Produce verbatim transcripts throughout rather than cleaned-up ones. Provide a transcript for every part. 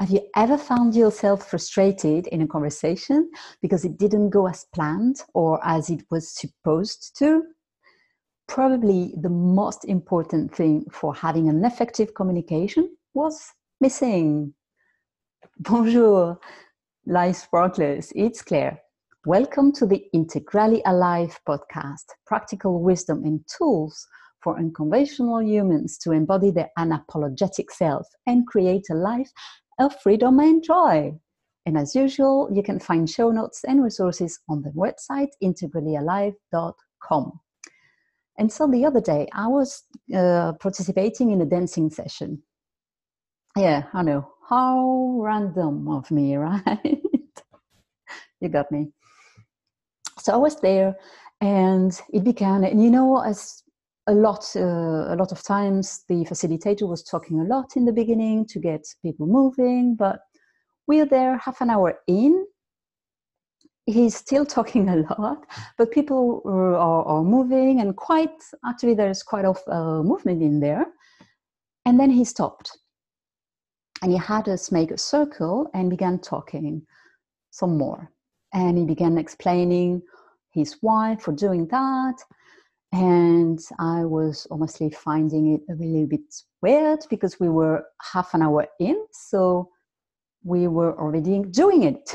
Have you ever found yourself frustrated in a conversation because it didn't go as planned or as it was supposed to? Probably the most important thing for having an effective communication was missing. Bonjour, life sparklers, it's Claire. Welcome to the Integrally Alive podcast, practical wisdom and tools for unconventional humans to embody their unapologetic self and create a life of freedom and joy. And as usual, you can find show notes and resources on the website integrally alive dot com. And so the other day, I was uh, participating in a dancing session. Yeah, I know. How random of me, right? You got me. So I was there, and it began, and you know, as a lot, uh, a lot of times the facilitator was talking a lot in the beginning to get people moving, but we're there half an hour in. He's still talking a lot, but people are, are moving, and quite, actually there's quite a uh, movement in there. And then he stopped, and he had us make a circle and began talking some more. And he began explaining his why for doing that. And I was honestly finding it a little bit weird because we were half an hour in, so we were already doing it.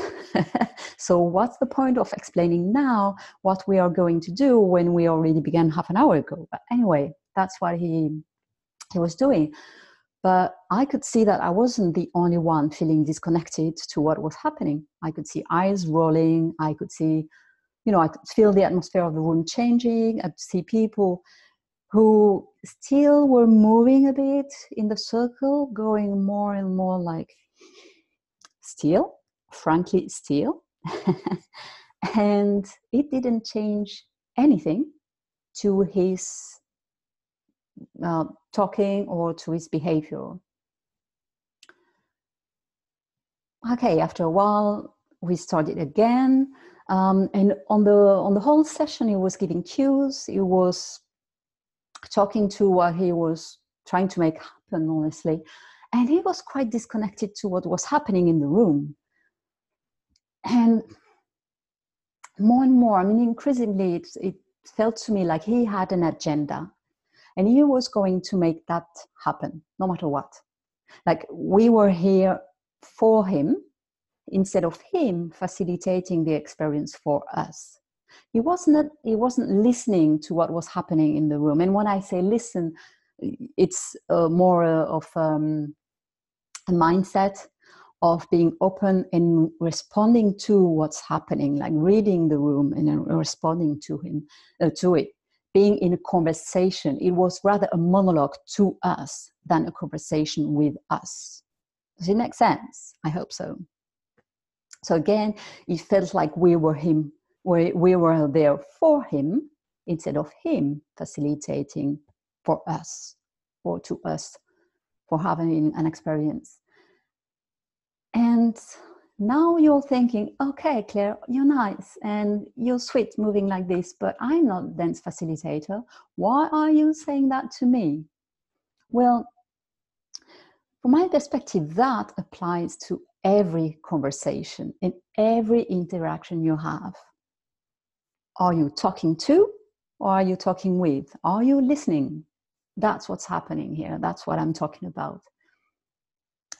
So what's the point of explaining now what we are going to do when we already began half an hour ago? But anyway, that's what he he was doing. But I could see that I wasn't the only one feeling disconnected to what was happening. I could see eyes rolling. I could see, you know, I could feel the atmosphere of the room changing. I could see people who still were moving a bit in the circle, going more and more like still, frankly still. And it didn't change anything to his Uh, talking or to his behavior. Okay, after a while we started again, um, and on the on the whole session he was giving cues, he was talking to what he was trying to make happen, honestly, and he was quite disconnected to what was happening in the room. And more and more, I mean, increasingly it, it felt to me like he had an agenda. And he was going to make that happen, no matter what. Like, we were here for him, instead of him facilitating the experience for us. He wasn't, he wasn't listening to what was happening in the room. And when I say listen, it's uh, more uh, of um, a mindset of being open and responding to what's happening, like reading the room and then responding to him, uh, to it. Being in a conversation, it was rather a monologue to us than a conversation with us. Does it make sense? I hope so. So again, it felt like we were him, we, we were there for him instead of him facilitating for us or to us for having an experience. And now you're thinking, okay, Claire, you're nice and you're sweet moving like this, but I'm not a dance facilitator. Why are you saying that to me? Well, from my perspective, that applies to every conversation and every interaction you have. Are you talking to or are you talking with? Are you listening? That's what's happening here. That's what I'm talking about.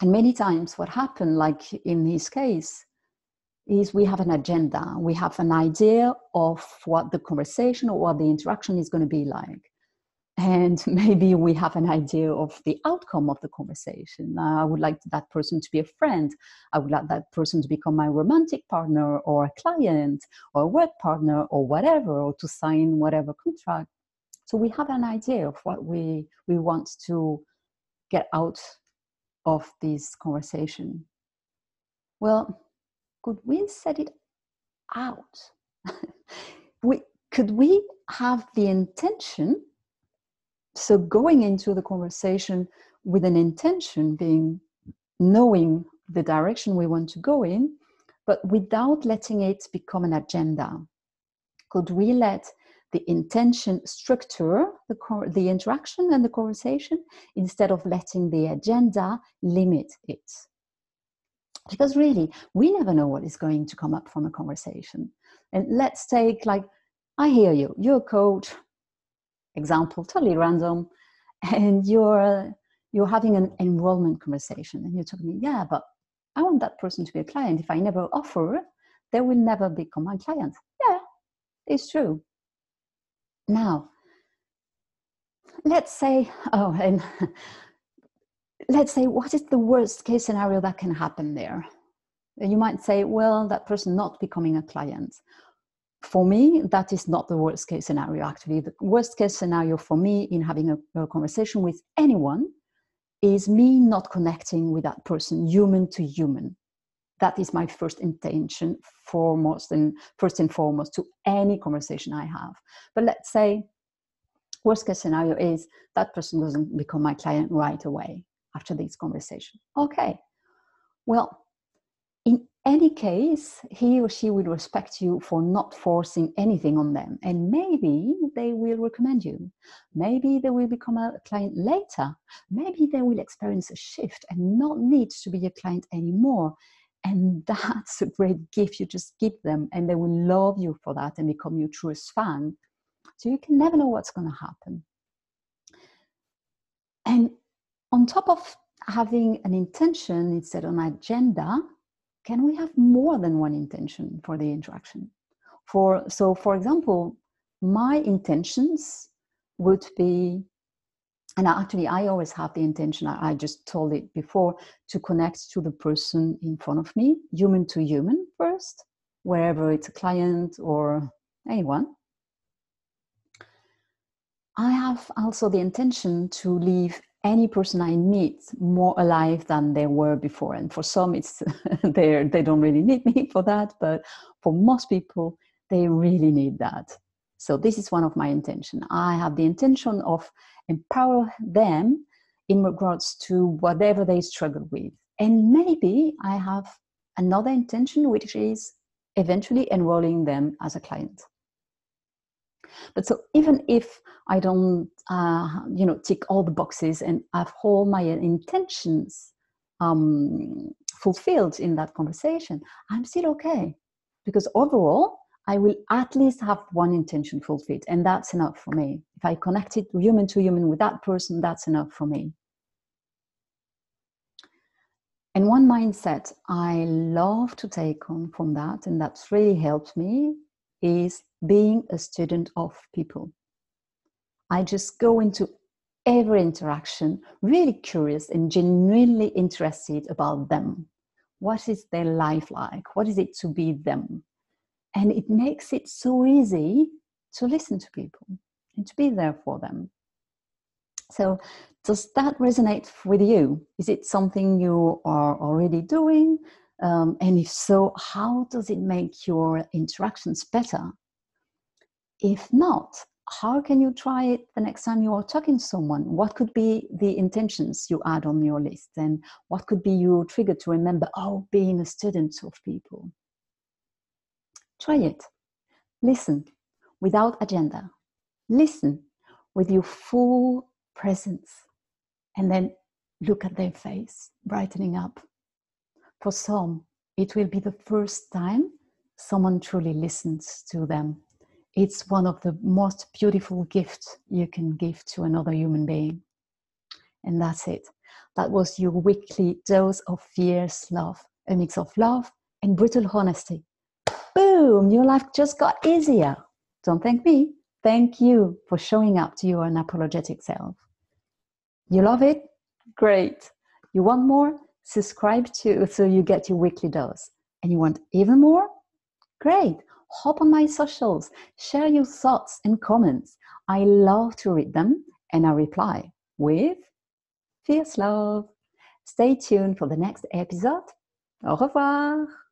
And many times what happened, like in his case, is we have an agenda. We have an idea of what the conversation or what the interaction is going to be like. And maybe we have an idea of the outcome of the conversation. Uh, I would like that person to be a friend. I would like that person to become my romantic partner or a client or a work partner or whatever, or to sign whatever contract. So we have an idea of what we, we want to get out of this conversation. Well, could we set it out? we, could we have the intention? So going into the conversation with an intention, being knowing the direction we want to go in, but without letting it become an agenda. Could we let the intention structure the, the interaction and the conversation instead of letting the agenda limit it? Because really, we never know what is going to come up from a conversation. And let's take, like, I hear you, you're a coach, example, totally random, and you're you're having an enrollment conversation, and you're talking to me, yeah, but I want that person to be a client. If I never offer, they will never become my client. Yeah, it's true. Now, let's say, oh, and let's say, what is the worst case scenario that can happen there? And you might say, well, that person not becoming a client. For me, that is not the worst case scenario, actually. The worst case scenario for me in having a, a conversation with anyone is me not connecting with that person, human to human. That is my first intention, foremost and first and foremost, to any conversation I have. But let's say, worst case scenario is that person doesn't become my client right away after this conversation. Okay, well, in any case, he or she will respect you for not forcing anything on them. And maybe they will recommend you. Maybe they will become a client later. Maybe they will experience a shift and not need to be a client anymore. And that's a great gift you just give them. And they will love you for that and become your truest fan. So you can never know what's going to happen. And on top of having an intention instead of an agenda, can we have more than one intention for the interaction? For, so for example, my intentions would be, and actually I always have the intention, I, I just told it before, to connect to the person in front of me, human to human first, wherever it's a client or anyone. I have also the intention to leave any person I meet more alive than they were before. And for some, it's they they don't really need me for that, but for most people, they really need that. So this is one of my intentions. I have the intention of empower them in regards to whatever they struggle with. And maybe I have another intention, which is eventually enrolling them as a client. But so even if I don't, uh, you know, tick all the boxes and have all my intentions um, fulfilled in that conversation, I'm still okay. Because overall, I will at least have one intention fulfilled, and that's enough for me. If I connect it human to human with that person, that's enough for me. And one mindset I love to take on from that, and that's really helped me, is being a student of people. I just go into every interaction really curious and genuinely interested about them. What is their life like? What is it to be them? And it makes it so easy to listen to people and to be there for them. So does that resonate with you? Is it something you are already doing? Um, and if so, how does it make your interactions better? If not, how can you try it the next time you are talking to someone? What could be the intentions you add on your list? And what could be your trigger to remember, oh, being a student of people? Try it. Listen without agenda. Listen with your full presence. And then look at their face, brightening up. For some, it will be the first time someone truly listens to them. It's one of the most beautiful gifts you can give to another human being. And that's it. That was your weekly dose of fierce love, a mix of love and brutal honesty. Boom, your life just got easier. Don't thank me. Thank you for showing up to your unapologetic self. You love it? Great. You want more? Subscribe to so you get your weekly dose. And you want even more? Great. Hop on my socials, share your thoughts and comments. I love to read them, and I reply with fierce love. Stay tuned for the next episode. Au revoir.